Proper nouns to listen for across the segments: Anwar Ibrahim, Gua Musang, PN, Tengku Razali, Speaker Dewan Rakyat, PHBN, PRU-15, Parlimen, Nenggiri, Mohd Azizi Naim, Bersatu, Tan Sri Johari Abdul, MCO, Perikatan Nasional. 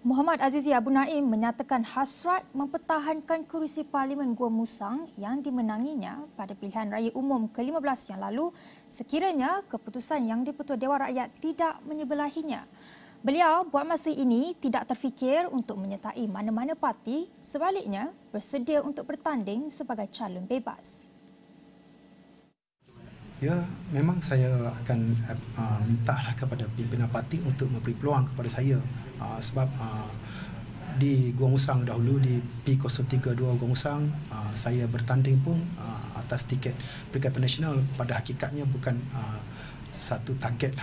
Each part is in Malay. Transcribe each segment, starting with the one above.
Mohd Azizi Naim menyatakan hasrat mempertahankan kerusi Parlimen Gua Musang yang dimenanginya pada pilihan raya umum ke-15 yang lalu sekiranya keputusan yang di-Pertua Dewan Rakyat tidak menyebelahinya. Beliau buat masa ini tidak terfikir untuk menyertai mana-mana parti, sebaliknya bersedia untuk bertanding sebagai calon bebas. Ya, memang saya akan mintalah kepada pimpinan parti untuk memberi peluang kepada saya. Sebab di Gua Musang dahulu, di P032 Gua Musang, saya bertanding pun atas tiket Perikatan Nasional. Pada hakikatnya bukan satu target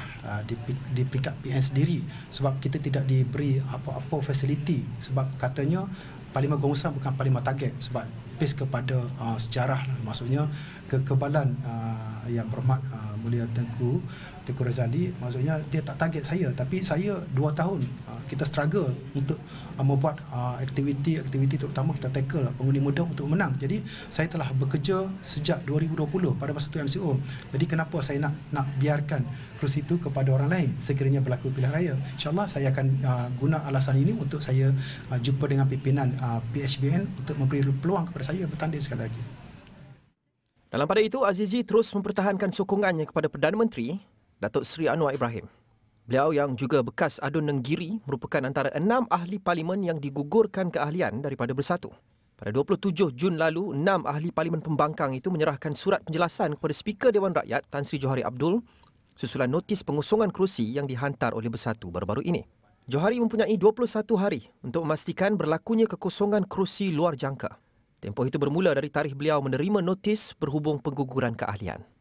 di peringkat PN sendiri, sebab kita tidak diberi apa-apa fasiliti, sebab katanya Parlimen Gua Musang bukan Parlimen target, sebab base kepada sejarah lah. Maksudnya kekebalan yang berhormat Mulia Tengku Razali, maksudnya dia tak target saya, tapi saya 2 tahun kita struggle untuk membuat aktiviti terutama kita tackle pengundi muda untuk menang. Jadi saya telah bekerja sejak 2020 pada masa tu MCO. Jadi kenapa saya nak biarkan kerusi itu kepada orang lain sekiranya berlaku pilihan raya? InsyaAllah saya akan guna alasan ini untuk saya jumpa dengan pimpinan PHBN untuk memberi peluang kepada saya bertanding sekali lagi. Dalam pada itu, Azizi terus mempertahankan sokongannya kepada Perdana Menteri Datuk Seri Anwar Ibrahim. Beliau yang juga bekas adun Nenggiri merupakan antara 6 ahli parlimen yang digugurkan keahlian daripada Bersatu. Pada 27 Jun lalu, 6 ahli parlimen pembangkang itu menyerahkan surat penjelasan kepada Speaker Dewan Rakyat Tan Sri Johari Abdul susulan notis pengosongan kerusi yang dihantar oleh Bersatu baru-baru ini. Johari mempunyai 21 hari untuk memastikan berlakunya kekosongan kerusi luar jangka. Tempoh itu bermula dari tarikh beliau menerima notis berhubung pengguguran keahlian.